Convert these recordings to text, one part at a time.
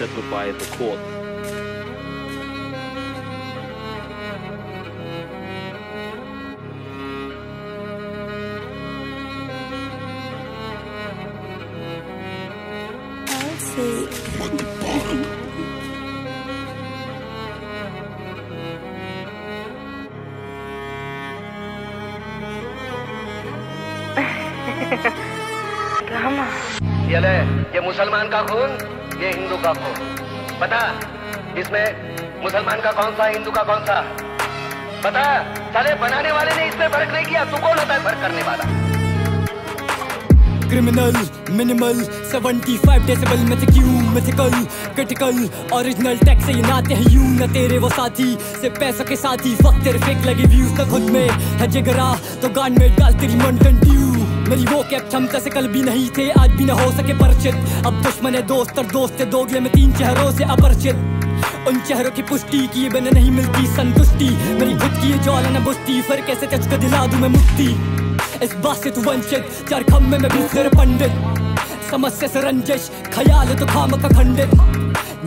settled by the court. I'll say at the bottom. ये ले, ये मुसलमान का खून, ये हिंदू का खून। बता इसमें मुसलमान का कौन सा, हिंदू का कौन सा? बता साले, बनाने वाले ने इसमें फर्क नहीं किया, तू कौन होता है फर्क करने वाला? Criminal minimal 75 decibel mythical critical original tax से नाते हैं यू न तेरे वो साथी से पैसों के साथी वक्त तेरे फेक लगे व्यूज तो खुद में है जिगरा तो गान में डाल तेरी मन कंट्यू मेरी वो कैप क्षमता से कल भी नहीं थे आज भी ना हो सके परिचित अब दुश्मन है दोस्त और दोस्त है दोगले में तीन चेहरों से अपरिचित उन चेहरों की पुष्टि किए बिना नहीं मिलती संतुष्टि मेरी खुद की ज्वाला न बुझती फिर कैसे तुझको दिला दूं मैं मुक्ति इस बात से तू वंचित चार खम्भे में भी फिर पंडित समस्या से रंजिश ख्याल तो खामखा खंडित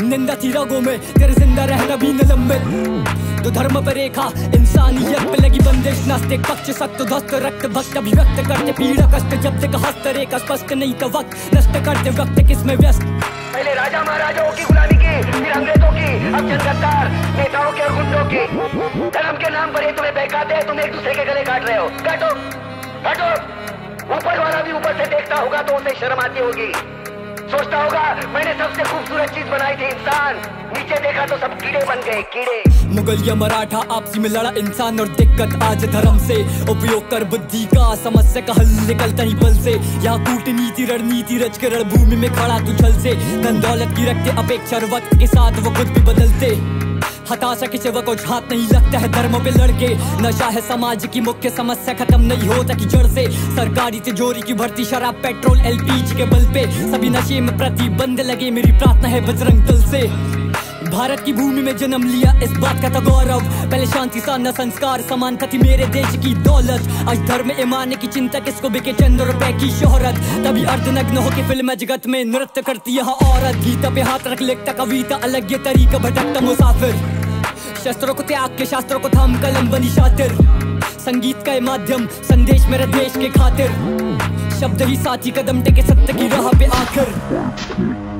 निंदा थी रगों में तेरे जिंदा रहना भी निलंबित तो धर्म पर रेखा इंसानियत पे लगी बंदिश नास्तिक पक्ष सत्त ध्वस्त रक्त भक्त अभिव्यक्त करते पीड़ा कष्ट जब तक हस्त रेखा स्पष्ट नहीं तो वक्त नष्ट करते वक्त किसमें व्यस्त पहले राजा महाराजाओं की गुलामी की फिर अंग्रेजों की अब जनगद्दार नेताओं के और गुंडों की धर्म के नाम पर ये तुम्हें बहकाते हैं तुम एक दूसरे के गले काट रहे हो काटो काटो ऊपर वाला भी ऊपर से देखता होगा तो उसे शर्म आती होगी सोचता होगा मैंने सबसे खूबसूरत चीज बनाई थी इंसान नीचे देखा तो सब कीड़े बन गए कीड़े मुगल या मराठा आपसी में लड़ा इंसान और दिक्कत आज धर्म से उपयोग कर बुद्धि का समस्या का हल निकलता ही बल से यहाँ कूटनीति रणनीति रच के रणभूमि में खड़ा तू छल से धन दौलत की रखते अपेक्षा वक्त के साथ वो खुद भी बदलते हताशा की सेवा को झात नहीं लगता है धर्मों पे लड़के नशा है समाज की मुख्य समस्या खत्म नहीं होता की जड़ से सरकारी तिजोरी की भर्ती शराब पेट्रोल LPG के बल पे सभी नशे में प्रतिबंध लगे मेरी प्रार्थना है बजरंग दल से भारत की भूमि में जन्म लिया इस बात का था गौरव पहले शांति साधना संस्कार समानता थी मेरे देश की दौलत आज धर्म ईमान की चिंता किसको बिके चंद रुपए की शोहरत तभी अर्धनग्न होके फिल्म जगत में नृत्य करती यहाँ औरत गीता पे हाथ रख लिखता कविता अलग ये तरीका भटकता मुसाफिर शस्त्रों को त्याग के शास्त्रों को थाम कलम बनी शातिर संगीत का माध्यम संदेश मेरे देश के खातिर शब्द ही साथी कदम टेके सत्य की राह पे आखिर